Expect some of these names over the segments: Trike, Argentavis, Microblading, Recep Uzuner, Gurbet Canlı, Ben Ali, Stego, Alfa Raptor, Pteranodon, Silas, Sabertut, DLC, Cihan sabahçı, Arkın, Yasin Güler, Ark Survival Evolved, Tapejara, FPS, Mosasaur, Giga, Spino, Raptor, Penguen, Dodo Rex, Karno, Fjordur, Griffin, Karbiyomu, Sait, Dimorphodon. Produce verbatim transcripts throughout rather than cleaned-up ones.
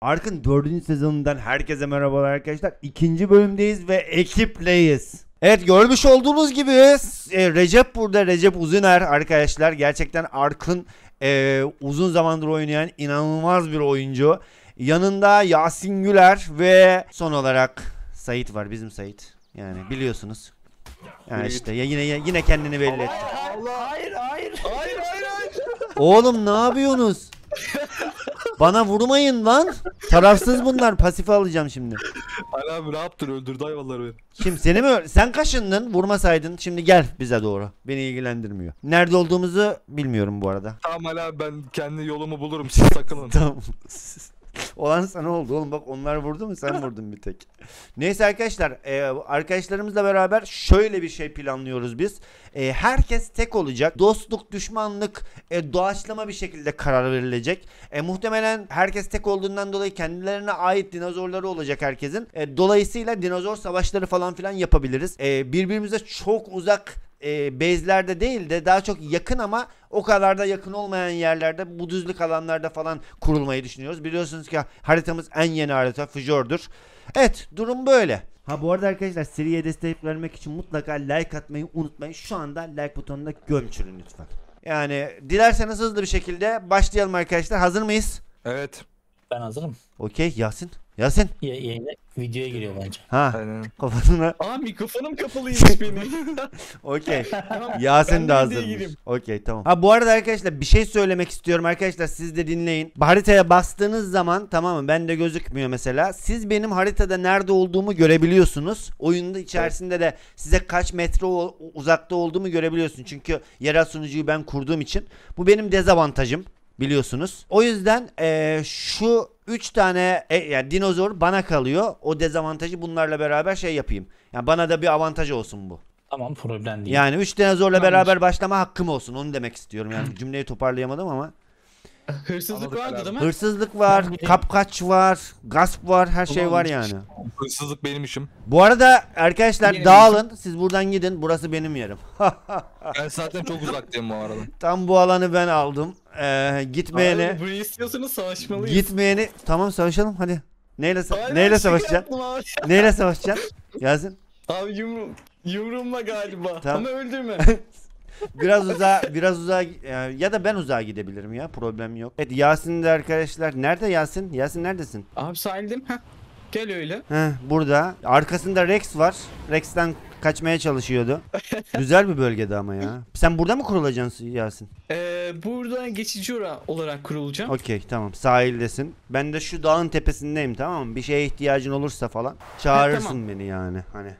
Arkın dördüncü sezonundan herkese merhabalar arkadaşlar. İkinci bölümdeyiz ve ekipleyiz. Evet, görmüş olduğunuz gibi e, Recep burada. Recep Uzuner arkadaşlar. Gerçekten Arkın e, uzun zamandır oynayan inanılmaz bir oyuncu. Yanında Yasin Güler ve son olarak Sait var. Bizim Sait. Yani biliyorsunuz. Yani işte ya yine ya, yine kendini belli etti. Allah, hayır, hayır, hayır, hayır, hayır. Oğlum ne yapıyorsunuz? Bana vurmayın lan. Tarafsız bunlar. Pasifi alacağım şimdi. Hala abi ne yaptın? Öldürdü hayvanları beni. Kim seni mi? Sen kaşındın. Vurmasaydın. Şimdi gel bize doğru. Beni ilgilendirmiyor. Nerede olduğumuzu bilmiyorum bu arada. Tamam hala ben kendi yolumu bulurum. Siz takılın. Tamam. Olan sana oldu oğlum, bak onlar vurdu mu sen vurdun bir tek. Neyse arkadaşlar, e, arkadaşlarımızla beraber şöyle bir şey planlıyoruz biz. E, herkes tek olacak. Dostluk, düşmanlık, e, doğaçlama bir şekilde karar verilecek. E, muhtemelen herkes tek olduğundan dolayı kendilerine ait dinozorları olacak herkesin. E, dolayısıyla dinozor savaşları falan filan yapabiliriz. E, birbirimize çok uzak E, bezlerde değil de daha çok yakın ama o kadar da yakın olmayan yerlerde, bu düzlük alanlarda falan kurulmayı düşünüyoruz. Biliyorsunuz ki haritamız en yeni harita Fjordur. Evet, durum böyle. Ha bu arada arkadaşlar, seriye destek vermek için mutlaka like atmayı unutmayın. Şu anda like butonuna gömçürün lütfen. Yani dilerseniz hızlı bir şekilde başlayalım arkadaşlar. Hazır mıyız? Evet. Ben hazırım. Okey Yasin. Yasin. Yayına, videoya giriyor bence. Ha. Aynen. Kafasına. Aa mikrofonum kapalıymış benim. Okey. Yasin de hazırmış. Okey tamam. Ha bu arada arkadaşlar bir şey söylemek istiyorum arkadaşlar, siz de dinleyin. Haritaya bastığınız zaman, tamam mı? Ben de gözükmüyor mesela. Siz benim haritada nerede olduğumu görebiliyorsunuz. Oyunda içerisinde de size kaç metre uzakta olduğumu görebiliyorsun. Çünkü yerel sunucuyu ben kurduğum için. Bu benim dezavantajım. Biliyorsunuz. O yüzden e, şu üç tane e, yani dinozor bana kalıyor. O dezavantajı bunlarla beraber şey yapayım. Yani bana da bir avantaj olsun bu. Tamam, problem değil. Yani üç dinozorla tamam, beraber başlama hakkım olsun. Onu demek istiyorum. Yani cümleyi toparlayamadım ama. Hırsızlık vardı değil mi? Hırsızlık var, kapkaç var, gasp var, her şey var yani. Hırsızlık benim işim. Bu arada arkadaşlar benim dağılın, işim. Siz buradan gidin, burası benim yerim. Ben zaten çok uzaktayım bu arada. Tam bu alanı ben aldım. Ee, gitmeyeni. Burayı istiyorsanız savaşmalıyız. Gitmeyeni. Tamam savaşalım hadi. Neyle, sa Aynen, neyle savaşacaksın? Neyle savaşacaksın? Yazın. Abi yumru yumruğumla galiba. Tamam. Ama öldürme. Biraz uzağa, biraz uzağa ya da ben uzağa gidebilirim ya, problem yok. Evet Yasin de arkadaşlar, nerede Yasin? Yasin neredesin? Abi sahildim. Heh. Gel öyle. Heh, burada. Arkasında Rex var. Rex'ten kaçmaya çalışıyordu. Güzel bir bölgede ama ya. Sen burada mı kurulacaksın Yasin? Ee, burada geçici olarak kurulacağım. Okey tamam, sahildesin. Ben de şu dağın tepesindeyim, tamam mı? Bir şeye ihtiyacın olursa falan çağırırsın. Heh, tamam. Beni yani hani.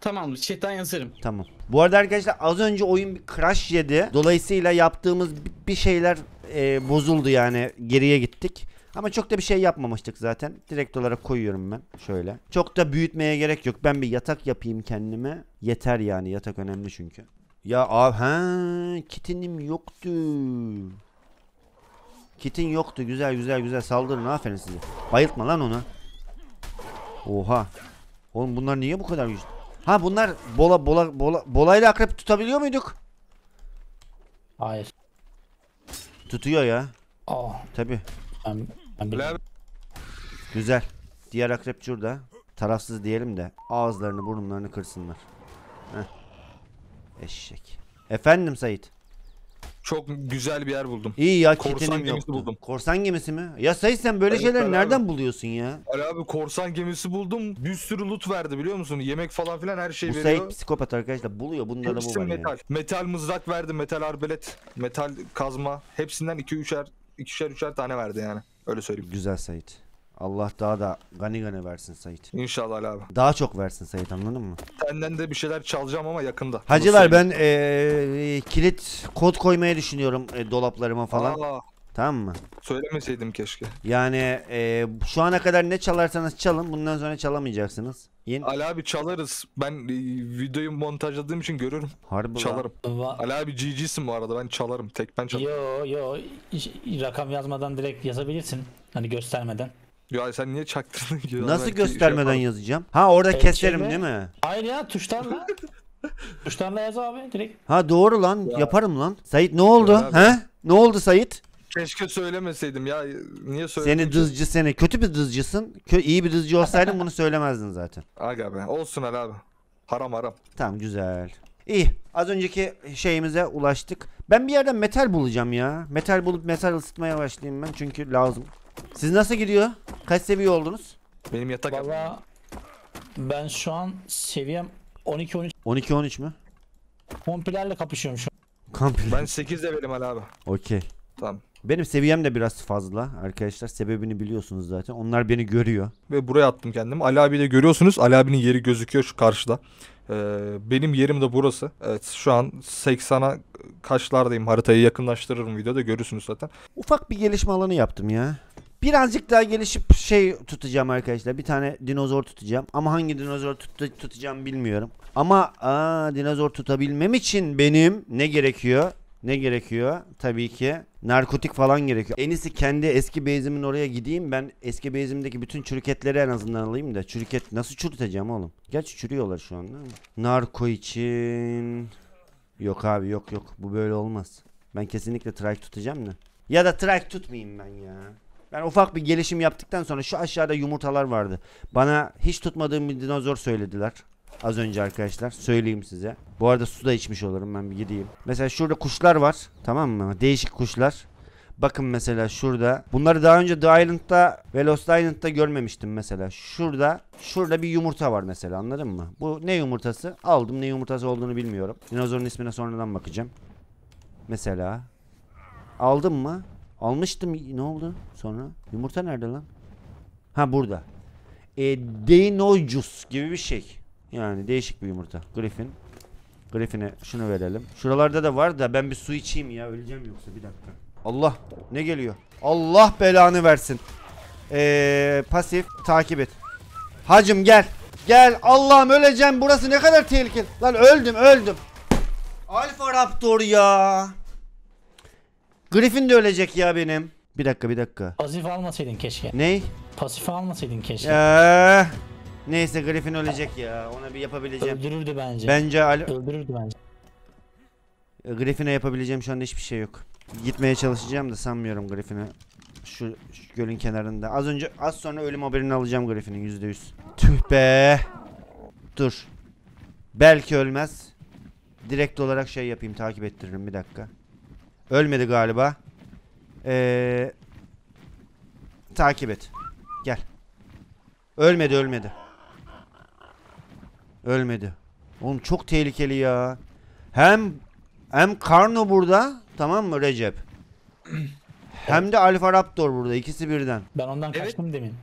Tamam, chatten yazarım. Tamam. Bu arada arkadaşlar az önce oyun bir crash yedi. Dolayısıyla yaptığımız bir şeyler e, bozuldu yani, geriye gittik. Ama çok da bir şey yapmamıştık zaten. Direkt olarak koyuyorum ben şöyle. Çok da büyütmeye gerek yok. Ben bir yatak yapayım kendime. Yeter yani, yatak önemli çünkü. Ya abi he, kitinim yoktu. Kitin yoktu, güzel güzel güzel, saldırın, aferin size. Bayıltma lan onu. Oha. Oğlum bunlar niye bu kadar güçlü? Ha bunlar bola bola bola bolayla akrep tutabiliyor muyduk? Hayır. Tutuyor ya. Aa. Tabii. Ben, ben güzel. Diğer akrep şurada. Tarafsız diyelim de ağızlarını burnlarını kırsınlar. Heh. Eşek. Efendim Sait. Çok güzel bir yer buldum. İyi ya, korsan gemisi buldum. Korsan gemisi mi? Ya Sait sen böyle evet, şeyleri nereden abi buluyorsun ya? Ali abi korsan gemisi buldum. Bir sürü loot verdi biliyor musun? Yemek falan filan her şey bu veriyor. Bu Sait psikopat arkadaşlar, buluyor. Bunlara bu var metal. Ya. Metal mızrak verdi. Metal arbelet. Metal kazma. Hepsinden iki üçer ikişer üçer tane verdi yani. Öyle söyleyeyim. Güzel Sait. Allah daha da gani gani versin Sait. İnşallah abi. Daha çok versin Sait, anladın mı? Senden de bir şeyler çalacağım ama yakında. Hacılar ben ee, kilit kod koymayı düşünüyorum e, dolaplarıma falan. Allah. Tamam mı? Söylemeseydim keşke. Yani e, şu ana kadar ne çalarsanız çalın, bundan sonra çalamayacaksınız. Yeni... Ali abi çalarız. Ben e, videoyu montajladığım için görürüm. Harbi çalarım. Va Ali abi G G'sin bu arada, ben çalarım. Tek ben çalarım. Yo yo, rakam yazmadan direkt yazabilirsin. Hani göstermeden. Ya sen niye çaktırdın ki? Nasıl göstermeden şey yazacağım? Ha orada evet, keserim şeyde... değil mi? Hayır ya, tuşlarla. Tuşlarla yaz abi direkt. Ha doğru lan ya. Yaparım lan. Sait ne oldu? Ya he? Ne oldu Sait? Keşke söylemeseydim ya. Niye söyledim? Seni dızcı seni. Kötü bir dızcısın. Kö iyi bir dızcı olsaydın bunu söylemezdin zaten. Aga be. Olsun hele abi. Haram haram. Tamam güzel. İyi. Az önceki şeyimize ulaştık. Ben bir yerden metal bulacağım ya. Metal bulup metal ısıtmaya başlayayım ben. Çünkü lazım. Siz nasıl gidiyor? Kaç seviye oldunuz? Benim yatak. Valla ben şu an seviyem on iki on üç. on iki on üç mü? Kompilerle kapışıyorum şu an. Kompiler. Ben sekiz levelim hala abi. Okey. Tamam. Benim seviyem de biraz fazla arkadaşlar, sebebini biliyorsunuz zaten, onlar beni görüyor. Ve buraya attım kendimi. Ali abi de görüyorsunuz, Ali abinin yeri gözüküyor şu karşıda. Ee, benim yerim de burası. Evet şu an seksene kaçlardayım, haritayı yakınlaştırırım videoda görürsünüz zaten. Ufak bir gelişme alanı yaptım ya. Birazcık daha gelişip şey tutacağım arkadaşlar, bir tane dinozor tutacağım ama hangi dinozor tut tutacağım bilmiyorum. Ama aa, dinozor tutabilmem için benim ne gerekiyor? Ne gerekiyor? Tabii ki narkotik falan gerekiyor. En iyisi kendi eski base'imin oraya gideyim. Ben eski base'imdeki bütün çürüketleri en azından alayım da. Çürüket nasıl çürüteceğim oğlum? Gerçi çürüyorlar şu anda. Narko için... Yok abi yok yok. Bu böyle olmaz. Ben kesinlikle trike tutacağım da. Ya da trike tutmayayım ben ya. Ben ufak bir gelişim yaptıktan sonra şu aşağıda yumurtalar vardı. Bana hiç tutmadığım bir dinozor söylediler. Az önce arkadaşlar söyleyeyim size. Bu arada su da içmiş olurum, ben bir gideyim. Mesela şurada kuşlar var, tamam mı? Değişik kuşlar. Bakın mesela şurada. Bunları daha önce The Island'da ve Lost Island'da görmemiştim mesela. Şurada şurada bir yumurta var mesela, anladın mı? Bu ne yumurtası? Aldım, ne yumurtası olduğunu bilmiyorum. Dinozorun ismine sonradan bakacağım. Mesela. Aldım mı? Almıştım. Ne oldu sonra? Yumurta nerede lan? Ha burada. E, Deinoycus gibi bir şey. Yani değişik bir yumurta. Griffin. Griffin'e şunu verelim. Şuralarda da var da ben bir su içeyim ya. Öleceğim yoksa, bir dakika. Allah. Ne geliyor? Allah belanı versin. Ee, pasif. Takip et. Hacım gel. Gel. Allah'ım öleceğim. Burası ne kadar tehlikeli. Lan öldüm öldüm. Alfa Raptor ya. Griffin de ölecek ya benim. Bir dakika bir dakika. Pasif almasaydın keşke. Ney? Pasif almasaydın keşke. Eee. Neyse Griffin ölecek ya. Ona bir yapabileceğim. Öldürürdü bence. Bence Ali... Öldürürdü bence. Griffin'e yapabileceğim şu anda hiçbir şey yok. Gitmeye çalışacağım da sanmıyorum Griffin'e. Şu, şu gölün kenarında. Az önce az sonra ölüm haberini alacağım Griffin'in yüzde yüz. Tüh be. Dur. Belki ölmez. Direkt olarak şey yapayım, takip ettiririm, bir dakika. Ölmedi galiba. Ee, takip et. Gel. Ölmedi ölmedi. Ölmedi. Oğlum çok tehlikeli ya. Hem hem Karno burada, tamam mı Recep? Hem de Alfa Raptor burada, ikisi birden. Ben ondan kaçtım evet. Demin.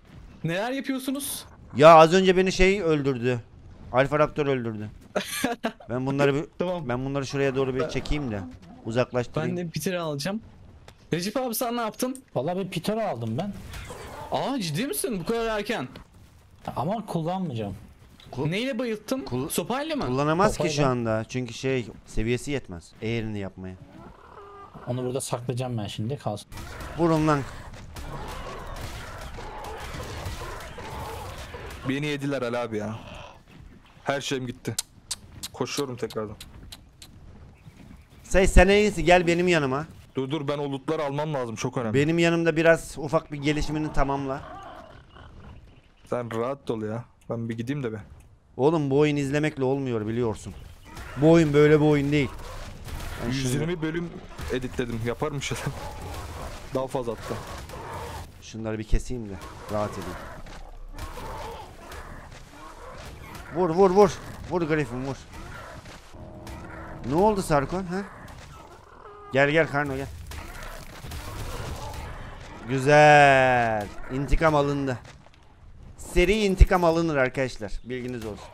Neler yapıyorsunuz? Ya az önce beni şey öldürdü. Alfa Raptor öldürdü. Ben bunları bir, tamam. Ben bunları şuraya doğru bir çekeyim de uzaklaştırayım. Ben de Peter'i alacağım. Recep abi sen ne yaptın? Vallahi ben Peter'i aldım ben. Aa ciddi misin? Bu kadar erken. Ama kullanmayacağım. Kul Neyle bayılttım? Kul Sopayla mı? Kullanamaz Sopayla. Ki şu anda. Çünkü şey seviyesi yetmez. Eğerini yapmaya. Onu burada saklayacağım ben şimdi. Kalsın. Vurun lan. Beni yediler Ali abi ya. Her şeyim gitti. Koşuyorum tekrardan. Say sen en iyisi gel benim yanıma. Dur dur ben o lootları almam lazım. Çok önemli. Benim yanımda biraz ufak bir gelişimini tamamla. Sen rahat ol ya. Ben bir gideyim de be. Oğlum bu oyun izlemekle olmuyor biliyorsun. Bu oyun böyle bir oyun değil. Ben yüz yirmi şunu... bölüm editledim. Yaparmış adam. Daha fazla hatta. Şunları bir keseyim de rahat edeyim. Vur vur vur. Vur Griffin vur. Ne oldu Sarkon ha? Gel gel Karno gel. Güzel. İntikam alındı. Seri intikam alınır arkadaşlar. Bilginiz olsun.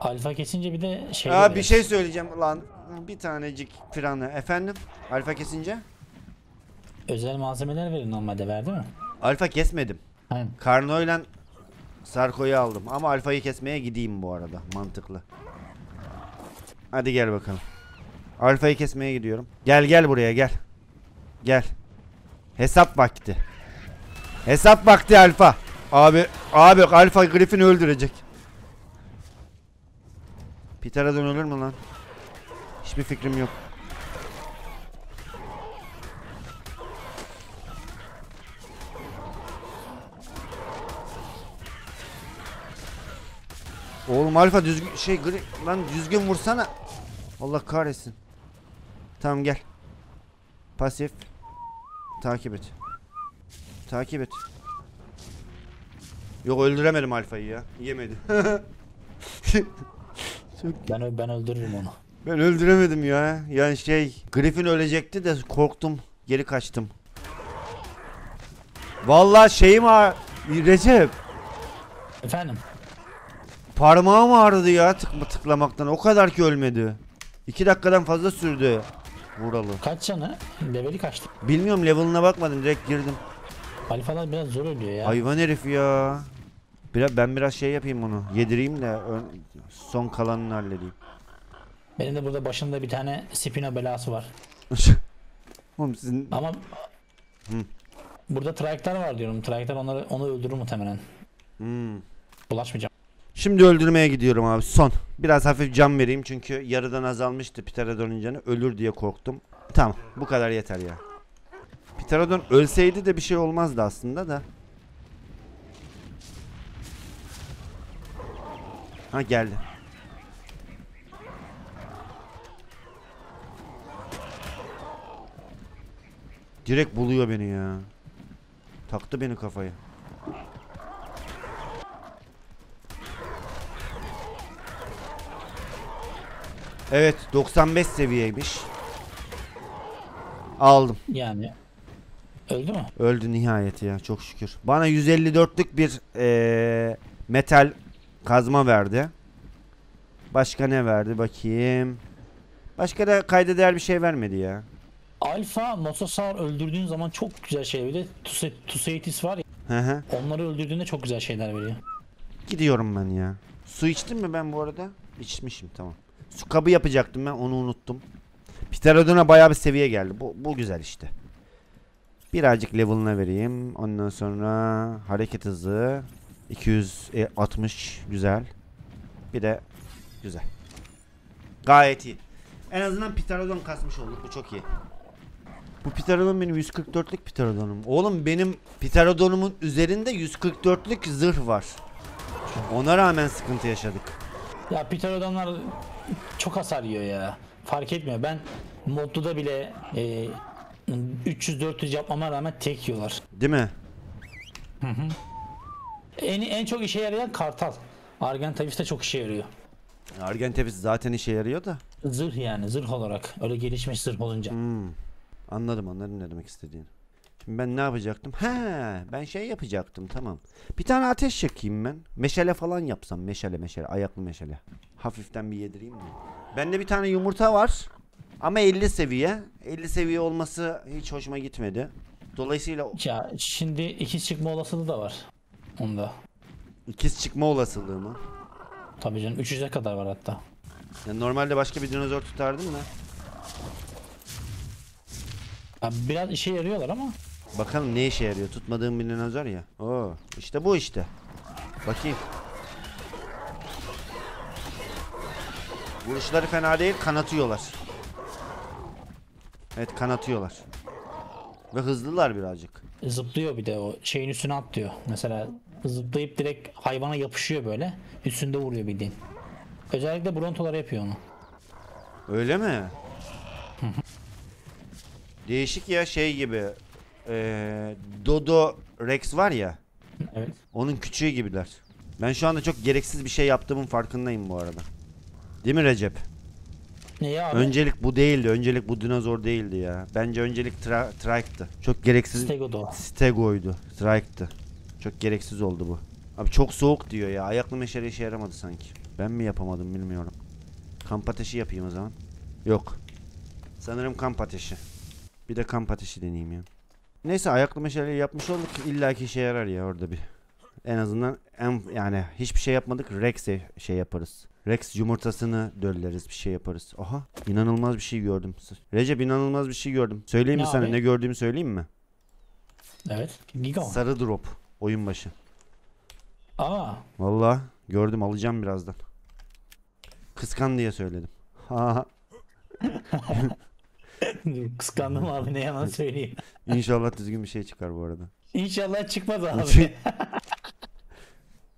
Alfa kesince bir de şey. Aa, bir şey söyleyeceğim lan. Bir tanecik piranı. Efendim? Alfa kesince? Özel malzemeler verin normalde, verdi mi? Alfa kesmedim. Aynen. Karno ile Sarko'yu aldım. Ama Alfa'yı kesmeye gideyim bu arada. Mantıklı. Hadi gel bakalım. Alfa'yı kesmeye gidiyorum. Gel gel buraya gel. Gel. Hesap vakti. Hesap vakti Alfa. Abi, abi Alfa Griffin'i öldürecek. Pteranodon ölür mü lan? Hiçbir fikrim yok. Oğlum Alfa düzgün şey gri, lan düzgün vursana. Allah kahretsin. Tamam gel. Pasif. Takip et. Takip et. Yok öldüremedim Alfa'yı ya. Yemedi. ben, ben öldürürüm onu. Ben öldüremedim ya. Yani şey Griffin ölecekti de korktum. Geri kaçtım. Vallahi şeyim ağrı... Recep. Efendim? Parmağım ağrıdı ya tıkma tıklamaktan. O kadar ki ölmedi. İki dakikadan fazla sürdü. Vuralı. Kaç canı? Leveli kaçtı? Bilmiyorum, level'ına bakmadım. Direkt girdim. Alfalar biraz zor ölüyor ya. Hayvan herif ya. Biraz, ben biraz şey yapayım onu. Yedireyim de son kalanını halledeyim. Benim de burada başımda bir tane Spino belası var. Oğlum sizin... Ama... Hı. Burada Trike'ler var diyorum. Trike'ler onları onu öldürür muhtemelen. Hmm. Bulaşmayacağım. Şimdi öldürmeye gidiyorum abi. Son. Biraz hafif can vereyim çünkü yarıdan azalmıştı Pteranodon canı. Ölür diye korktum. Tamam. Bu kadar yeter ya. Pteranodon ölseydi de bir şey olmazdı aslında da. Ha geldi. Direkt buluyor beni ya. Taktı beni kafaya. Evet, doksan beş seviyeymiş. Aldım. Yani öldü mü? Öldü nihayet ya, çok şükür. Bana yüz elli dörtlük bir ee, metal kazma verdi. Başka ne verdi bakayım? Başka da kayda değer bir şey vermedi ya. Alfa Mosasaur öldürdüğün zaman çok güzel şey veriyor. Tuseitis var ya. Hı hı. Onları öldürdüğünde çok güzel şeyler veriyor. Gidiyorum ben ya. Su içtim mi ben bu arada? İçmişim, tamam. Su kabı yapacaktım ben, onu unuttum. Pteranodon'a bayağı bir seviye geldi. Bu, bu güzel işte. Birazcık level'ına vereyim. Ondan sonra hareket hızı iki yüz altmış güzel. Bir de güzel. Gayet iyi. En azından Pteranodon kasmış olduk. Bu çok iyi. Bu Pteranodon benim yüz kırk dörtlük Pteranodonum. Oğlum benim Pteradonumun üzerinde yüz kırk dörtlük zırh var. Ona rağmen sıkıntı yaşadık. Ya Pteranodonlar çok hasar yiyor ya. Fark etmiyor. Ben modluda bile e, üç yüz dört yüz yapmama rağmen tek yiyorlar. Değil mi? Hı hı. En, en çok işe yarayan kartal. Argentavis de çok işe yarıyor. Argentavis zaten işe yarıyor da. Zırh yani, zırh olarak. Öyle gelişmiş zırh olunca. Hmm. Anladım anladım ne demek istediğini. Şimdi ben ne yapacaktım? He, ben şey yapacaktım, tamam. Bir tane ateş yakayım ben. Meşale falan yapsam, meşale meşale, ayaklı meşale. Hafiften bir yedireyim mi? Bende bir tane yumurta var. Ama elli seviye. elli seviye olması hiç hoşuma gitmedi. Dolayısıyla... Ya şimdi ikiz çıkma olasılığı da var. Onda. İkiz çıkma olasılığı mı? Tabii canım, üç yüze kadar var hatta. Yani normalde başka bir dinozor tutardın mı? Abi biraz işe yarıyorlar ama. Bakalım ne işe yarıyor. Tutmadığım bir dinozor ya. Oo, işte bu işte. Bakayım. Vuruşları fena değil, kanatıyorlar. Evet, kanatıyorlar. Ve hızlılar birazcık. Zıplıyor bir de, o şeyin üstüne atlıyor. Mesela zıplayıp direkt hayvana yapışıyor böyle. Üstünde vuruyor bildiğin. Özellikle brontolar yapıyor onu. Öyle mi? Değişik ya, şey gibi. Ee, Dodo Rex var ya. Evet. Onun küçüğü gibiler. Ben şu anda çok gereksiz bir şey yaptığımın farkındayım bu arada. Değil mi Recep? Neyi abi? Öncelik bu değildi. Öncelik bu dinozor değildi ya. Bence öncelik tra Trike'tı. Çok gereksiz. Stego'du. Stego'ydu. Trike'tı. Çok gereksiz oldu bu. Abi çok soğuk diyor ya. Ayaklı meşale işe yaramadı sanki. Ben mi yapamadım bilmiyorum. Kamp ateşi yapayım o zaman. Yok. Sanırım kamp ateşi. Bir de kamp ateşi deneyeyim ya. Neyse, ayaklı meşaleyi yapmış olduk. İlla ki işe yarar ya orada bir. En azından en, yani hiçbir şey yapmadık. Rex'e şey yaparız. Rex yumurtasını dölleriz, bir şey yaparız. Aha, inanılmaz bir şey gördüm. Recep, inanılmaz bir şey gördüm. Söyleyeyim mi sana ne gördüğümü, söyleyeyim mi? Evet. Giga. Sarı drop. Oyun başı. Aa. Vallahi gördüm, alacağım birazdan. Kıskan diye söyledim. Ha. Kıskandım abi, ne yalan söyleyeyim. İnşallah düzgün bir şey çıkar bu arada. İnşallah çıkmaz abi.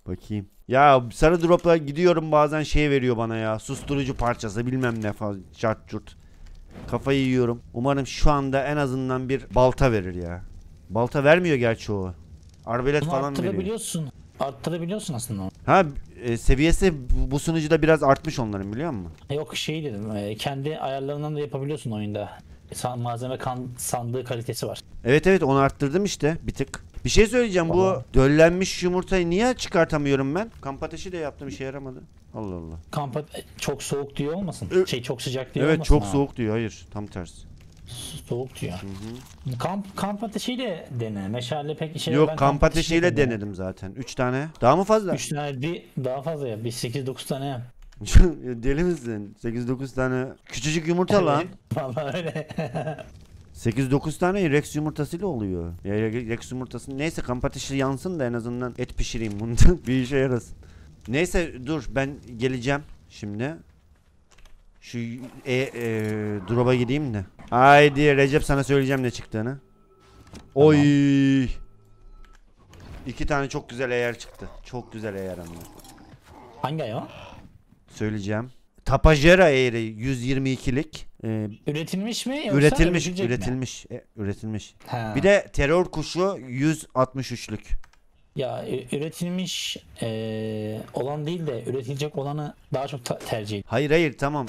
Bakayım. Ya sarı dropla gidiyorum bazen şey veriyor bana ya. Susturucu parçası bilmem ne falan. Çart çurt. Kafayı yiyorum. Umarım şu anda en azından bir balta verir ya. Balta vermiyor gerçi o. Arbelet falan arttırabiliyorsun. Veriyor. Arttırabiliyorsun aslında. Ha e, seviyesi bu sunucuda biraz artmış onların biliyor musun? Yok şey dedim. E, kendi ayarlarından da yapabiliyorsun oyunda. E, malzeme kan, sandığı kalitesi var. Evet evet onu arttırdım işte bir tık. Bir şey söyleyeceğim vallahi. Bu döllenmiş yumurtayı niye çıkartamıyorum ben? Kamp ateşi de yaptım işe yaramadı. Allah Allah. Kamp çok soğuk diyor olmasın? Ö şey çok sıcak diyor evet, olmasın? Evet çok ha? Soğuk diyor hayır tam tersi. Soğuk diyor. Hı hı. Kamp, kamp ateşiyle dene. Meşale pek işe yok ben kamp, kamp ateşiyle, ateşiyle denedim dene. Zaten. üç tane. Daha mı fazla? üç tane bir daha fazla yap. Bir sekiz dokuz tane yap. Deli misin? sekiz dokuz tane. Küçücük yumurta lan. Vallahi öyle. sekiz dokuz tane Rex yumurtasıyla oluyor. Ya Rex yumurtası neyse kamp ateşi yansın da en azından et pişireyim bundan. Bir işe yarasın. Neyse dur ben geleceğim şimdi. Şu e, e, drop'a gideyim de. Haydi Recep sana söyleyeceğim ne çıktığını. Tamam. Oy. İki tane çok güzel eğer çıktı. Çok güzel eğer anladım. Hangi ayı o? Söyleyeceğim. Tapejara eğri yüz yirmi ikilik. Ee, üretilmiş mi yoksa üretilmiş, üretilmiş, mi? E, üretilmiş. Ha. Bir de terör kuşu yüz altmış üçlük. Ya üretilmiş e, olan değil de üretilecek olanı daha çok tercih ediyorum. Hayır hayır tamam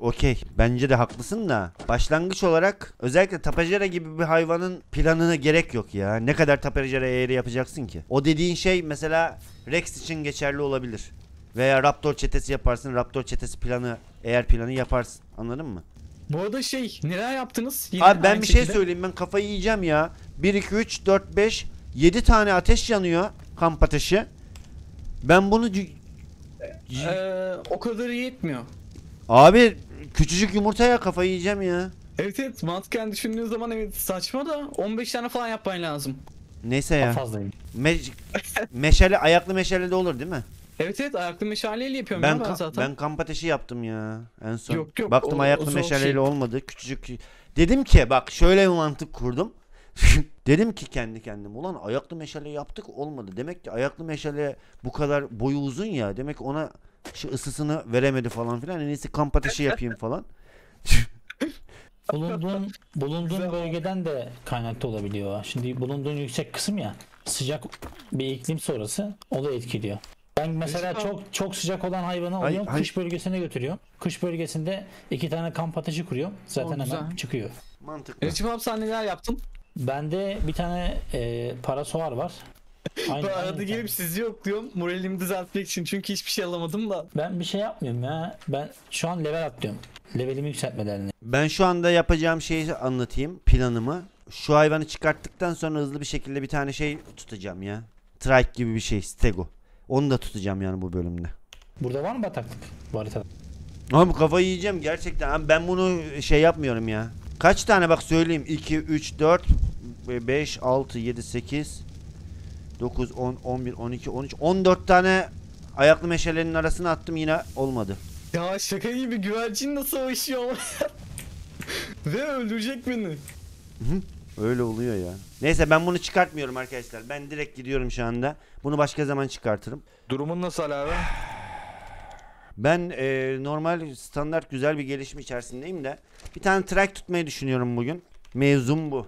okey bence de haklısın da başlangıç olarak özellikle tapejara gibi bir hayvanın planına gerek yok ya. Ne kadar tapejara eğri yapacaksın ki? O dediğin şey mesela Rex için geçerli olabilir. Veya Raptor çetesi yaparsın. Raptor çetesi planı eğer planı yaparsın. Anladın mı? Bu arada şey neler yaptınız? Yine abi ben bir şekilde şey söyleyeyim ben kafayı yiyeceğim ya. bir iki üç dört beş yedi tane ateş yanıyor. Kamp ateşi. Ben bunu ee, o kadar iyi etmiyor. Abi küçücük yumurtaya kafayı yiyeceğim ya. Evet evet mantıken düşündüğün zaman evet saçma da on beş tane falan yapman lazım. Neyse ya. Me meşale ayaklı meşale de olur değil mi? Evet evet ayaklı meşaleyle yapıyorum ben, ya ben zaten. Ben kamp ateşi yaptım ya en son. Yok, yok, baktım o, ayaklı o meşaleyle şey olmadı küçücük. Dedim ki bak şöyle bir mantık kurdum. Dedim ki kendi kendime ulan ayaklı meşale yaptık olmadı. Demek ki ayaklı meşale bu kadar boyu uzun ya. Demek ona şu ısısını veremedi falan filan. En iyisi kamp ateşi yapayım falan. Bulunduğun, bulunduğun bölgeden de kaynaklı olabiliyor. Şimdi bulunduğun yüksek kısım ya sıcak bir iklim sonrası o da etkiliyor. Ben mesela çok çok sıcak olan hayvanı alıyorum, ay, kış ay. bölgesine götürüyorum. Kış bölgesinde iki tane kamp ateşi kuruyorum. Zaten o hemen güzel çıkıyor. Mantıklı. Recep abi sen neler yaptın? Bende bir tane e, parasolar var. Aynı, ben arada gelip sizi yok diyorum. Moralimi düzeltmek için çünkü hiçbir şey alamadım da. Ben bir şey yapmıyorum ya. Ben şu an level atlıyorum. Levelimi yükseltmelerini. Ben şu anda yapacağım şeyi anlatayım. Planımı. Şu hayvanı çıkarttıktan sonra hızlı bir şekilde bir tane şey tutacağım ya. Trike gibi bir şey. Stego. Onu da tutacağım yani bu bölümde. Burada var mı bataklık bu haritada? Abi kafayı yiyeceğim gerçekten. Abi ben bunu şey yapmıyorum ya. Kaç tane bak söyleyeyim. iki, üç, dört, beş, altı, yedi, sekiz, dokuz, on, on bir, on iki, on üç, on dört tane ayaklı meşalenin arasına attım yine olmadı. Ya şaka gibi güvercin nasıl savaşıyor? Ve öldürecek beni. Öyle oluyor ya. Neyse ben bunu çıkartmıyorum arkadaşlar. Ben direkt gidiyorum şu anda. Bunu başka zaman çıkartırım. Durumun nasıl abi? Ben e, normal standart güzel bir gelişme içerisindeyim de. Bir tane trike tutmayı düşünüyorum bugün. Mevzum bu.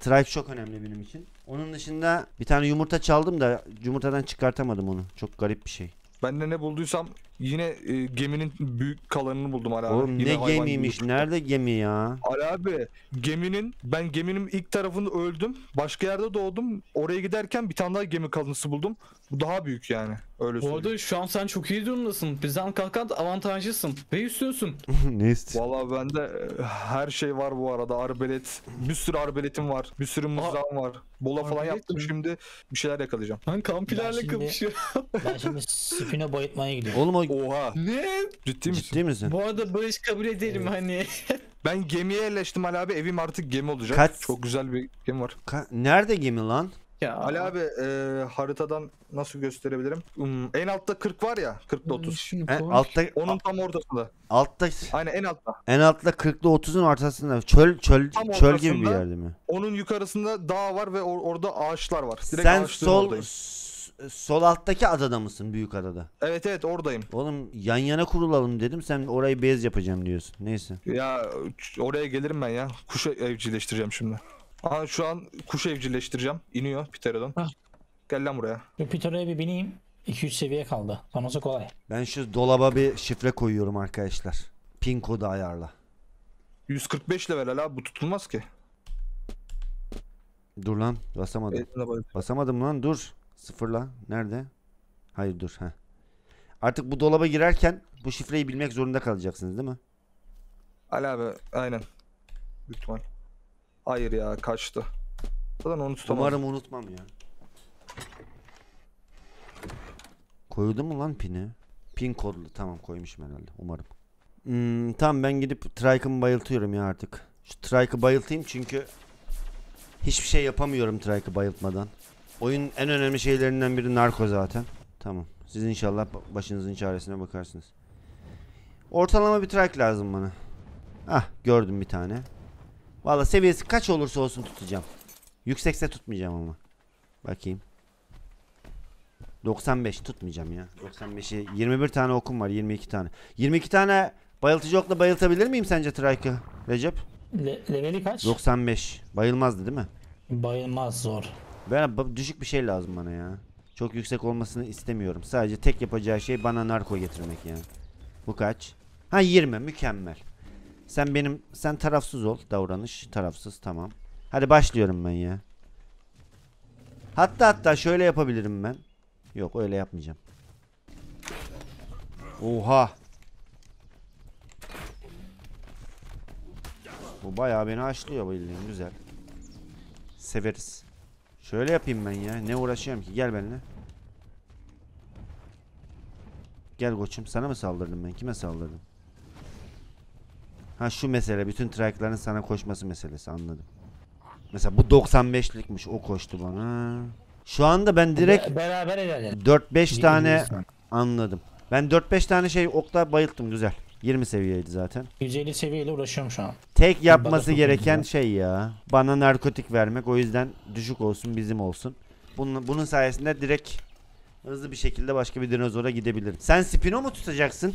Trike çok önemli benim için. Onun dışında bir tane yumurta çaldım da yumurtadan çıkartamadım onu. Çok garip bir şey. Ben de ne bulduysam yine e, geminin büyük kalanını buldum Ara abi. Oğlum yine ne gemiymiş? Nerede gemi ya? Ara abi geminin ben geminin ilk tarafını öldüm. Başka yerde doğdum. Oraya giderken bir tane daha gemi kalıntısı buldum. Bu daha büyük yani. Öyle söyleyeyim. Orada şu an sen çok iyi durumdasın. Bizden kalkan avantajlısın. Ve üstünsün. Ne istiyorsun? Valla bende her şey var bu arada. Arbelet. Bir sürü arbeletim var. Bir sürü mızrağım var. Bola arbelet falan yaptım. Mi? Şimdi bir şeyler yakalayacağım. Ben kampilerle kapışıyorum. Ben şimdi Spino bayıtmaya gidiyorum. Oğlum o... Oha. Ne? Ciddi misin? Ciddi misin? Bu arada barış kabul ederim evet. Hani. Ben gemiye yerleştim Ali abi. Evim artık gemi olacak. Kaç... Çok güzel bir gemi var. Ka Nerede gemi lan? Ya. Ali abi e, haritadan nasıl gösterebilirim? Hmm, en altta kırk var ya. kırkla otuz. En, altta, onun tam ortasında. Altta. Aynen en altta. En altta kırkla otuzun ortasında. Çöl çöl tam çöl gibi bir yerde mi? Onun yukarısında dağ var ve or orada ağaçlar var. Direkt sen sol sol alttaki adada mısın? Büyük adada. Evet evet oradayım. Oğlum yan yana kurulalım dedim. Sen orayı bez yapacağım diyorsun. Neyse. Ya oraya gelirim ben ya. Kuş evcilleştireceğim şimdi. Aha şu an kuş evcilleştireceğim. İniyor Pteranodon. Gel lan buraya. Pteranodon'a bir bineyim. iki üç seviye kaldı. Sonrası kolay. Ben şu dolaba bir şifre koyuyorum arkadaşlar. Pin kodu ayarla. yüz kırk beş level abi bu tutulmaz ki. Dur lan basamadım. Basamadım lan dur. Sıfırla. Nerede? Hayır dur. Heh. Artık bu dolaba girerken bu şifreyi bilmek zorunda kalacaksınız değil mi? Ali abi aynen. Lütfen. Hayır ya kaçtı. Onu umarım unutmam ya. Koyuldu mu lan pini? Pin kodlu tamam koymuşum herhalde umarım. Hmm, tamam ben gidip Trike'ımı bayıltıyorum ya artık. Şu Trike'ı bayıltayım çünkü hiçbir şey yapamıyorum Trike'ı bayıltmadan. Oyunun en önemli şeylerinden biri narko zaten. Tamam siz inşallah başınızın çaresine bakarsınız. Ortalama bir Trike lazım bana. Ah gördüm bir tane. Valla seviyesi kaç olursa olsun tutacağım. Yüksekse tutmayacağım ama. Bakayım. doksan beş tutmayacağım ya. doksan beşi yirmi bir tane okum var. yirmi iki tane. yirmi iki tane bayıltıcı okla bayıltabilir miyim sence Trike'ı Recep? Le leveli kaç? doksan beş. Bayılmazdı değil mi? Bayılmaz zor. Ben düşük bir şey lazım bana ya. Çok yüksek olmasını istemiyorum. Sadece tek yapacağı şey bana narko getirmek yani. Bu kaç? Ha yirmi mükemmel. Sen benim sen tarafsız ol davranış tarafsız tamam. Hadi başlıyorum ben ya. Hatta hatta şöyle yapabilirim ben. Yok öyle yapmayacağım. Oha. Bu bayağı beni açlıyor bildiğin güzel. Severiz. Şöyle yapayım ben ya. Ne uğraşıyorum ki? Gel benimle. Gel koçum. Sana mı saldırdım ben? Kime saldırdım? Ha şu mesele. Bütün Trike'ların sana koşması meselesi. Anladım. Mesela bu doksan beşlikmiş. O koştu bana. Şu anda ben direkt dört beş tane anladım. Ben dört beş tane şey okla bayılttım güzel. yirmi seviyeydi zaten. yüz elli seviyeyle uğraşıyorum şu an. Tek yapması gereken şey ya. Bana narkotik vermek. O yüzden düşük olsun bizim olsun. Bunun, bunun sayesinde direkt hızlı bir şekilde başka bir dinozora gidebilirim. Sen Spino mu tutacaksın?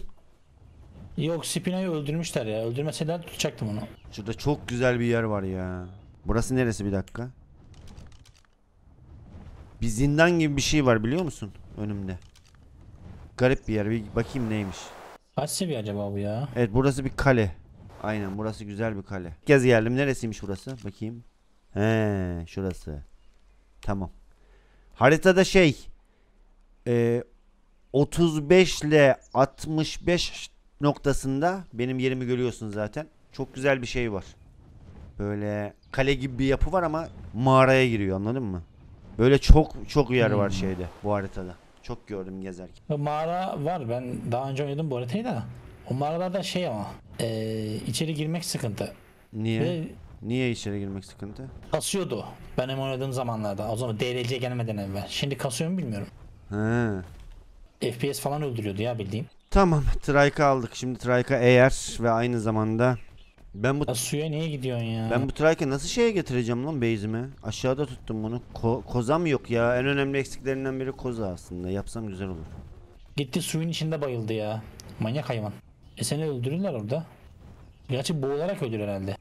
Yok Spino'yu öldürmüşler ya. Öldürmeseler tutacaktım onu. Şurada çok güzel bir yer var ya. Burası neresi bir dakika? Bir zindan gibi bir şey var biliyor musun? Önümde. Garip bir yer. Bir bakayım neymiş. Kaç seviye acaba bu ya? Evet burası bir kale. Aynen burası güzel bir kale. Gez geldim. Neresiymiş burası? Bakayım. He şurası. Tamam. Haritada şey. E, otuz beş ile altmış beş noktasında benim yerimi görüyorsun zaten. Çok güzel bir şey var. Böyle kale gibi bir yapı var ama mağaraya giriyor anladın mı? Böyle çok çok yer var şeyde bu haritada. Çok gördüm gezerken. Mağara var ben daha önce oynadım bu haritayı da. O mağaralarda şey ama e, içeri girmek sıkıntı. Niye? Ve niye içeri girmek sıkıntı? Kasıyordu ben hem oynadığım zamanlarda. O zaman D L C gelmeden evvel. Şimdi kasıyor mu bilmiyorum. He. F P S falan öldürüyordu ya bildiğim. Tamam Trike'ı aldık. Şimdi Trike'ı eğer ve aynı zamanda ben bu ya suya niye gidiyorsun ya? Ben bu Trike'ı nasıl şeye getireceğim lan base'ime? Aşağıda tuttum bunu. Ko kozam yok ya. En önemli eksiklerinden biri koza aslında. Yapsam güzel olur. Gitti suyun içinde bayıldı ya. Manyak hayvan. E seni öldürürler orada. Gerçi boğularak ölür herhalde.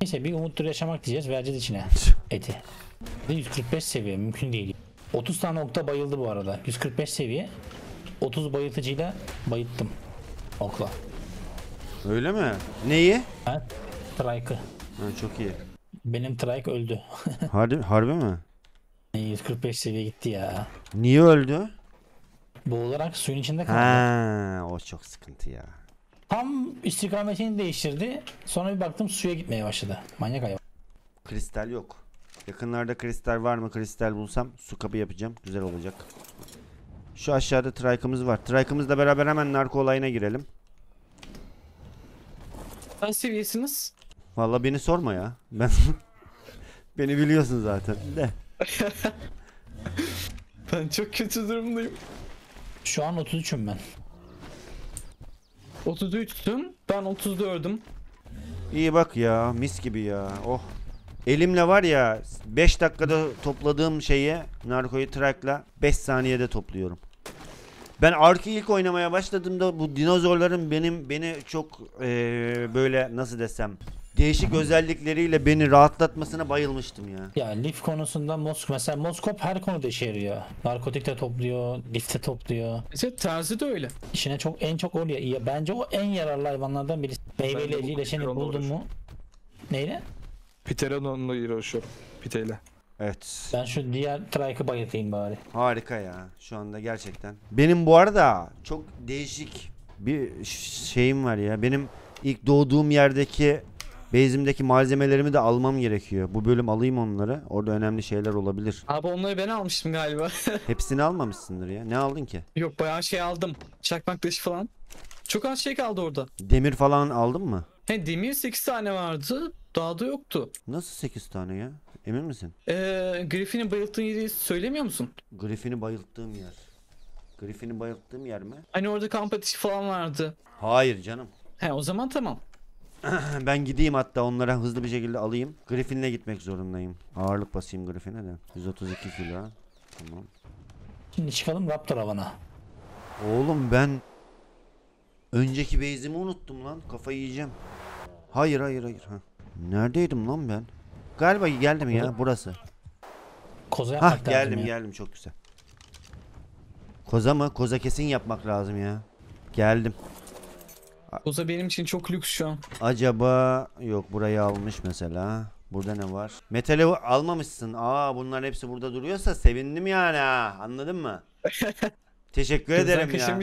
Neyse bir umuttur yaşamak diyeceğiz. Vereceğiz içine eti. yüz kırk beş seviye mümkün değil. otuz tane okta bayıldı bu arada. yüz kırk beş seviye. otuz bayıltıcıyla bayılttım. Okla. Öyle mi? Neyi? Ha, Trike'ı. Ha, çok iyi. Benim Trike öldü. Harbi, harbi mi? yüz kırk beş seviye gitti ya. Niye öldü? Boğularak suyun içinde kaldı. Ha, o çok sıkıntı ya. Tam istikametini değiştirdi. Sonra bir baktım suya gitmeye başladı. Manyak hayvan. Kristal yok. Yakınlarda kristal var mı? Kristal bulsam su kabı yapacağım. Güzel olacak. Şu aşağıda Trike'ımız var. Trike'ımızla beraber hemen narko olayına girelim. Kaç seviyesiniz? Vallahi beni sorma ya. Ben beni biliyorsun zaten. De. Ben çok kötü durumdayım. Şu an otuz üçüm ben. otuz üçtüm. Ben otuzda öldüm. İyi bak ya, mis gibi ya. Oh. Elimle var ya beş dakikada topladığım şeyi, narkoyu Trike'la beş saniyede topluyorum. Ben Ark'ı ilk oynamaya başladığımda bu dinozorların benim beni çok ee, böyle nasıl desem değişik özellikleriyle beni rahatlatmasına bayılmıştım ya. Ya lif konusunda Moskop mesela, Moskop her konuda işe yarıyor. Narkotik de topluyor, lifte topluyor. Mesela terzi de öyle. İşine çok en çok oluyor. Ya bence o en yararlı hayvanlardan birisi. Meyveli eliyle seni buldun mu? Neyle? Pteranodon'la uğraşıyorum. Piteyle. Evet. Ben şu diğer Trike'ı bayatayım bari. Harika ya. Şu anda gerçekten. Benim bu arada çok değişik bir şeyim var ya. Benim ilk doğduğum yerdeki base'imdeki malzemelerimi de almam gerekiyor. Bu bölüm alayım onları. Orada önemli şeyler olabilir. Abi onları ben almıştım galiba. Hepsini almamışsındır ya. Ne aldın ki? Yok bayağı şey aldım. Çakmak taşı falan. Çok az şey kaldı orada. Demir falan aldın mı? He demir sekiz tane vardı. Daha da yoktu. Nasıl sekiz tane ya? Emin misin? Eee Griffin'i bayılttığın yeri söylemiyor musun? Griffin'i bayılttığım yer. Griffin'i bayılttığım yer mi? Hani orada kamp ateşi falan vardı. Hayır canım. He o zaman tamam. Ben gideyim hatta onlara hızlı bir şekilde alayım. Griffin'le gitmek zorundayım. Ağırlık basayım Griffin'e de. yüz otuz iki kilo. Tamam. Şimdi çıkalım Raptor havana. Oğlum ben önceki base'imi unuttum lan. Kafayı yiyeceğim. Hayır hayır hayır. Ha. Neredeydim lan ben? Galiba geldim ya burası. Koza yapmak Hah, geldim ya. geldim çok güzel. Koza mı? Koza kesin yapmak lazım ya. Geldim. Koza benim için çok lüks şu an. Acaba yok burayı almış mesela. Burada ne var? Metali almamışsın. Aa bunların hepsi burada duruyorsa sevindim yani ha. Anladın mı? Teşekkür ederim ya.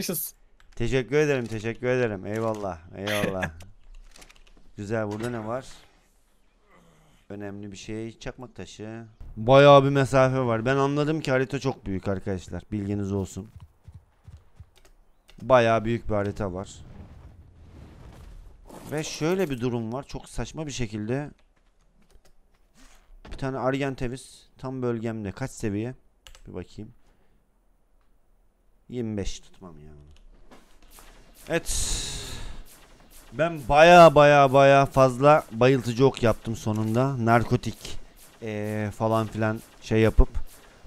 Teşekkür ederim teşekkür ederim. Eyvallah eyvallah. Güzel burada ne var? Önemli bir şey. Çakmak taşı. Bayağı bir mesafe var. Ben anladım ki harita çok büyük arkadaşlar. Bilginiz olsun. Bayağı büyük bir harita var. Ve şöyle bir durum var. Çok saçma bir şekilde. Bir tane Argentavis. Tam bölgemde. Kaç seviye? Bir bakayım. yirmi beş tutmam ya. Evet. Ben baya baya baya fazla bayıltıcı ok yaptım sonunda. Narkotik ee, falan filan şey yapıp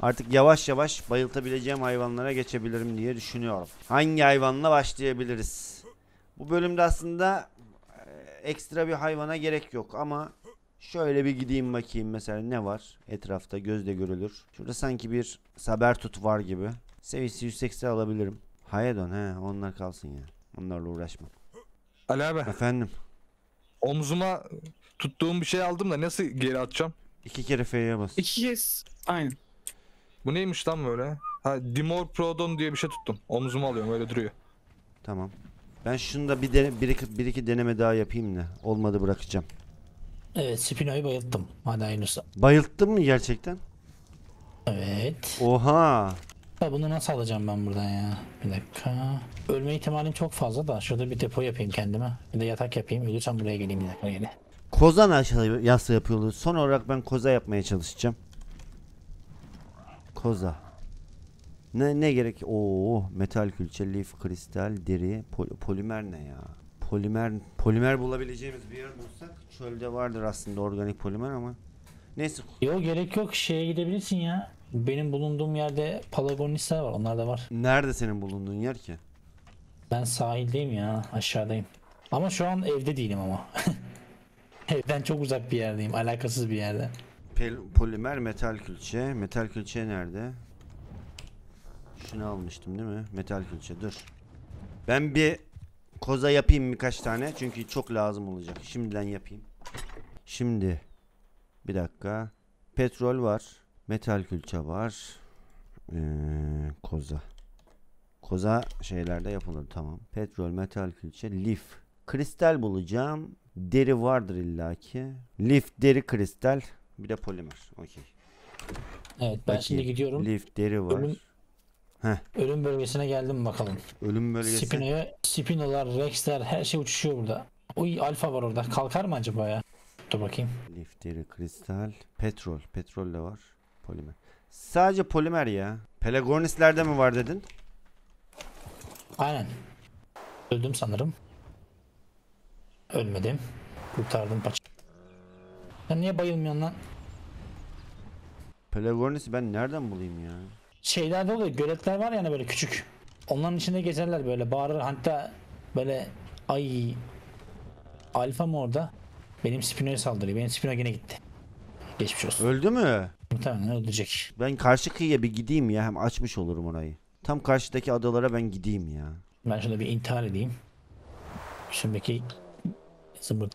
artık yavaş yavaş bayıltabileceğim hayvanlara geçebilirim diye düşünüyorum. Hangi hayvanla başlayabiliriz? Bu bölümde aslında e, ekstra bir hayvana gerek yok ama şöyle bir gideyim bakayım mesela ne var etrafta gözle görülür. Şurada sanki bir Sabertut var gibi. Seviyesi yüz seksen alabilirim. Hayadon he onlar kalsın ya. Onlarla uğraşmam. Ali abi. Efendim. Omzuma tuttuğum bir şey aldım da nasıl geri atacağım? İki kere F'ye bas. İki kez. Aynen. Bu neymiş lan böyle? Ha Dimorphodon diye bir şey tuttum. Omzuma alıyorum öyle duruyor. Tamam. Ben şunu da bir, dene, bir, iki, bir iki deneme daha yapayım da. Olmadı bırakacağım. Evet Spino'yu bayılttım. Hadi aynısı. Bayılttın mı gerçekten? Evet. Oha. Bunu nasıl alacağım ben buradan ya? Bir dakika. Ölme ihtimalim çok fazla da şurada bir depo yapayım kendime. Bir de yatak yapayım. Ölürsem buraya geleyim bir dakika yine. Koza nasıl yasa yapıyoruz? Son olarak ben koza yapmaya çalışacağım. Koza. Ne ne gerek? Oo, metal külçe, lif, kristal, deri, pol polimer ne ya? Polimer polimer bulabileceğimiz bir yer bulsak çölde vardır aslında organik polimer ama neyse. Yok gerek yok. Şeye gidebilirsin ya. Benim bulunduğum yerde Pelagornisler var. Onlar da var. Nerede senin bulunduğun yer ki? Ben sahildeyim ya. Aşağıdayım. Ama şu an evde değilim ama. Evden çok uzak bir yerdeyim. Alakasız bir yerde. Pel polimer metal külçe. Metal külçe nerede? Şunu almıştım değil mi? Metal külçe. Dur. Ben bir koza yapayım birkaç tane. Çünkü çok lazım olacak. Şimdiden yapayım. Şimdi. Bir dakika. Petrol var. Metal külçe var. Ee, koza. Koza şeylerde yapılır. Tamam. Petrol, metal külçe, lif. Kristal bulacağım. Deri vardır illaki. Lif, deri, kristal. Bir de polimer. Okey. Evet ben Peki. şimdi gidiyorum. Lif, deri var. Ölüm, ölüm bölgesine geldim bakalım. Ölüm bölgesi. Spino'ya, Spino'lar, Rex'ler her şey uçuşuyor burada. Uy alfa var orada. Kalkar mı acaba ya? Dur bakayım. Lif, deri, kristal. Petrol. Petrol de var. Polimer. Sadece polimer ya. Pelagornislerde mi var dedin? Aynen. Öldüm sanırım. Ölmedim. Kurtardım paça. Sen niye bayılmıyorsun lan? Pelagornis'i ben nereden bulayım ya? Şeylerde oluyor, göletler var yani böyle küçük. Onların içinde gezerler böyle, bağırır hatta böyle. Ay, Alfa mı orada? Benim Spino'ya saldırıyor. Benim Spino yine gitti. Geçmiş olsun. Öldü mü? Tamam, öldürecek. Ben karşı kıyıya bir gideyim ya, hem açmış olurum orayı. Tam karşıdaki adalara ben gideyim ya. Ben şurada bir intihar edeyim. Şimdiki zımbırt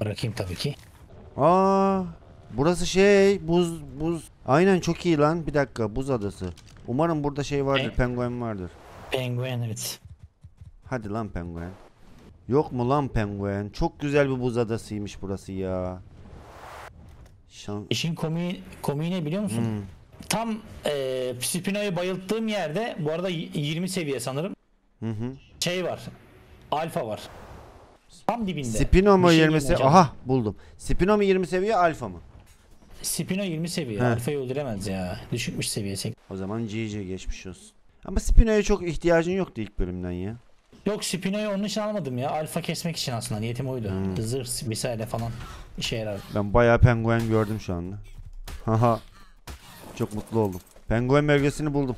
bırakayım tabii ki. Aa, burası şey buz buz. Aynen, çok iyi lan. Bir dakika, buz adası. Umarım burada şey vardır, e? Penguen vardır. Penguen, evet. Hadi lan penguen. Yok mu lan penguen? Çok güzel bir buz adasıymış burası ya. Şan... İşin komiği, komiği ne biliyor musun? Hmm. Tam e, Spino'yu bayılttığım yerde, bu arada yirmi seviye sanırım. Hı hı. Şey var. Alfa var. Tam dibinde. Spino mu şey yirmi seviye? Aha, buldum. Spino mu yirmi seviye, alfa mı? Spino yirmi seviye. He. Alfa'yı öldüremez ya. Düşükmüş seviyesi. O zaman G G, geçmiş olsun. Ama Spino'ya çok ihtiyacın yoktu ilk bölümden ya. Yok, Spino'yu onun için almadım ya. Alfa kesmek için aslında niyetim oydu. Hmm. Zırh vesaire falan işe yarar. Ben bayağı penguen gördüm şu anda. Haha. Çok mutlu oldum. Penguen bölgesini buldum.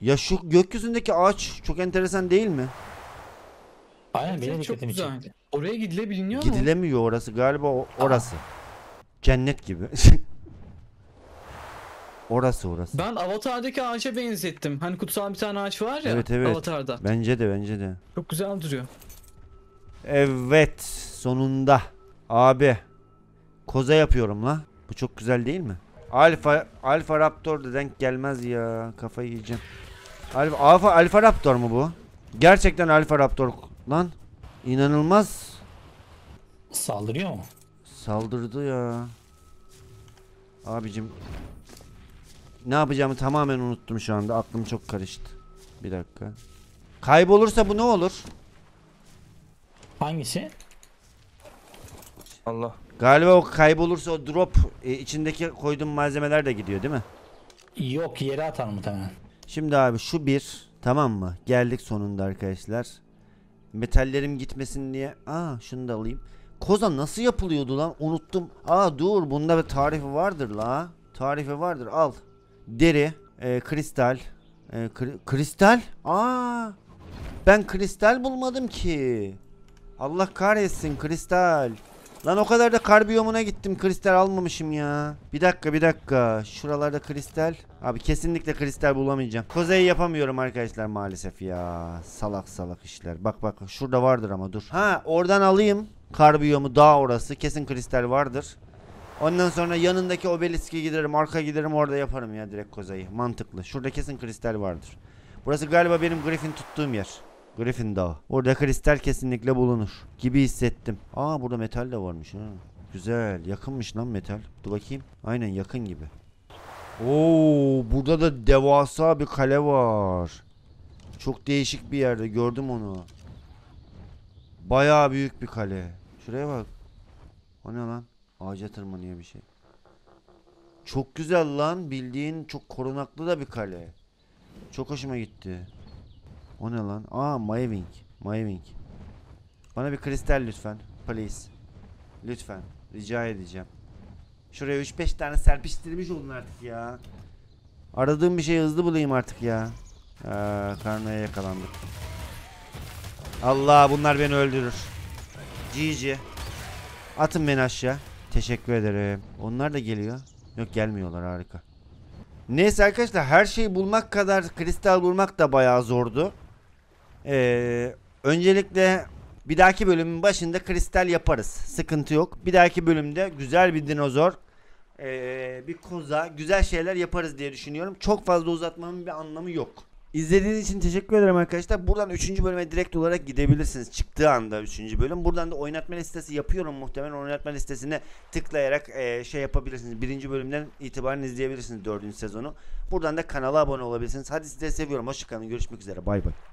Ya şu gökyüzündeki ağaç çok enteresan değil mi? Aynen, benim dikkatim çekti. Oraya gidilebiliyor mu? Gidilemiyor orası galiba, orası. Aa. Cennet gibi. Orası orası. Ben Avatar'daki ağaca benzettim. Hani kutsal bir tane ağaç var ya, evet, evet. Avatar'da. Bence de bence de. Çok güzel duruyor. Evet, sonunda. Abi. Koza yapıyorum la. Bu çok güzel değil mi? Alfa Alfa Raptor da denk gelmez ya. Kafayı yiyeceğim. Alfa Alfa, Alfa Raptor mu bu? Gerçekten Alfa Raptor lan. İnanılmaz. Saldırıyor mu? Saldırdı ya. Abicim. Ne yapacağımı tamamen unuttum şu anda. Aklım çok karıştı. Bir dakika. Kaybolursa bu ne olur? Hangisi? Allah. Galiba o kaybolursa o drop e, içindeki koyduğum malzemeler de gidiyor değil mi? Yok, yere atar mı tamamen? Şimdi abi şu bir, tamam mı? Geldik sonunda arkadaşlar. Metallerim gitmesin diye. Aa, şunu da alayım. Koza nasıl yapılıyordu lan? Unuttum. Aa dur, bunda bir tarifi vardır la. Tarifi vardır, al. Deri, e, kristal, e, kri kristal. Aa, ben kristal bulmadım ki. Allah kahretsin kristal. Lan o kadar da karbiyomuna gittim, kristal almamışım ya. Bir dakika bir dakika. Şuralarda kristal. Abi kesinlikle kristal bulamayacağım. Kozayı yapamıyorum arkadaşlar maalesef ya. Salak salak işler. Bak bak, şurada vardır ama dur. Ha, oradan alayım karbiyomu, daha orası. Kesin kristal vardır. Ondan sonra yanındaki obeliske giderim, arka giderim, orada yaparım ya direkt kozayı. Mantıklı. Şurada kesin kristal vardır. Burası galiba benim Griffin tuttuğum yer. Griffin Dağı. Orada kristal kesinlikle bulunur gibi hissettim. Aa, burada metal de varmış ha. Güzel. Yakınmış lan metal. Dur bakayım. Aynen, yakın gibi. Oo, burada da devasa bir kale var. Çok değişik bir yerde gördüm onu. Bayağı büyük bir kale. Şuraya bak. O ne lan? Ağaca tırmanıyor bir şey. Çok güzel lan, bildiğin çok korunaklı da bir kale. Çok hoşuma gitti. O ne lan? Aa, my wing. My wing. Bana bir kristal lütfen. Please. Lütfen. Rica edeceğim. Şuraya üç beş tane serpiştirmiş olun artık ya. Aradığım bir şeyi hızlı bulayım artık ya. Aa, Karno'ya yakalandık. Allah, bunlar beni öldürür. G G. Atın beni aşağı. Teşekkür ederim. Onlar da geliyor. Yok, gelmiyorlar, harika. Neyse arkadaşlar, her şeyi bulmak kadar kristal bulmak da bayağı zordu. Ee, öncelikle bir dahaki bölümün başında kristal yaparız. Sıkıntı yok. Bir dahaki bölümde güzel bir dinozor, ee, bir koza, güzel şeyler yaparız diye düşünüyorum. Çok fazla uzatmanın bir anlamı yok. İzlediğiniz için teşekkür ederim arkadaşlar. Buradan üçüncü bölüme direkt olarak gidebilirsiniz. Çıktığı anda üçüncü bölüm. Buradan da oynatma listesi yapıyorum muhtemelen. Oynatma listesine tıklayarak e, şey yapabilirsiniz. birinci bölümden itibaren izleyebilirsiniz dördüncü sezonu. Buradan da kanala abone olabilirsiniz. Hadi, sizi seviyorum. Hoşçakalın. Görüşmek üzere. Bay bay.